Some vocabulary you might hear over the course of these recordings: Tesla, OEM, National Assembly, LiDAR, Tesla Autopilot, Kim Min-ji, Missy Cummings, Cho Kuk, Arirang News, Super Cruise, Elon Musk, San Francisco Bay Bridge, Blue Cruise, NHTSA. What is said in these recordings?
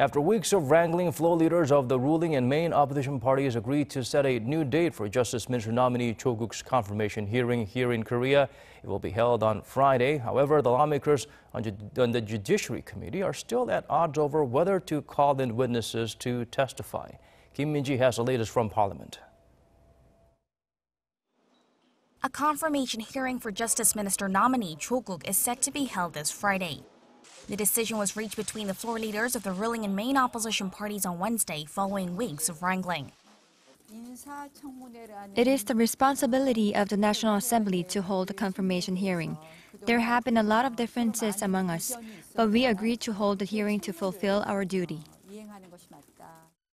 After weeks of wrangling, floor leaders of the ruling and main opposition parties agreed to set a new date for Justice Minister nominee Cho Kuk's confirmation hearing here in Korea. It will be held on Friday. However, the lawmakers on the Judiciary Committee are still at odds over whether to call in witnesses to testify. Kim Min-ji has the latest from Parliament. A confirmation hearing for Justice Minister nominee Cho Kuk is set to be held this Friday. The decision was reached between the floor leaders of the ruling and main opposition parties on Wednesday, following weeks of wrangling. It is the responsibility of the National Assembly to hold a confirmation hearing. There have been a lot of differences among us, but we agreed to hold the hearing to fulfill our duty.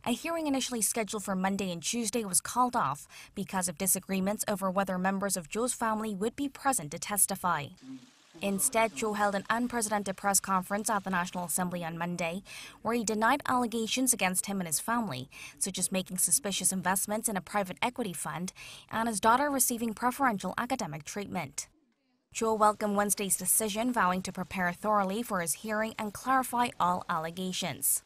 A hearing initially scheduled for Monday and Tuesday was called off because of disagreements over whether members of Cho's family would be present to testify. Instead, Cho held an unprecedented press conference at the National Assembly on Monday, where he denied allegations against him and his family, such as making suspicious investments in a private equity fund and his daughter receiving preferential academic treatment. Cho welcomed Wednesday's decision, vowing to prepare thoroughly for his hearing and clarify all allegations.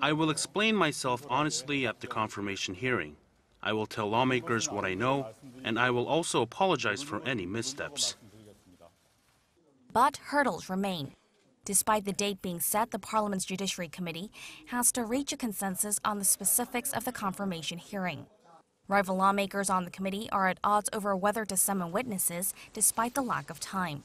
I will explain myself honestly at the confirmation hearing. I will tell lawmakers what I know, and I will also apologize for any missteps. But hurdles remain. Despite the date being set, the Parliament's Judiciary Committee has to reach a consensus on the specifics of the confirmation hearing. Rival lawmakers on the committee are at odds over whether to summon witnesses, despite the lack of time.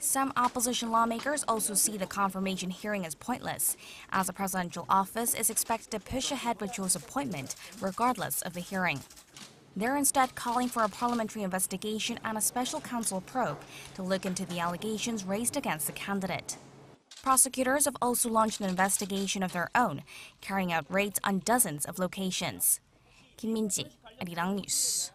Some opposition lawmakers also see the confirmation hearing as pointless, as the presidential office is expected to push ahead with Cho's appointment, regardless of the hearing. They're instead calling for a parliamentary investigation and a special counsel probe to look into the allegations raised against the candidate. Prosecutors have also launched an investigation of their own, carrying out raids on dozens of locations. Kim Min-ji, Arirang News.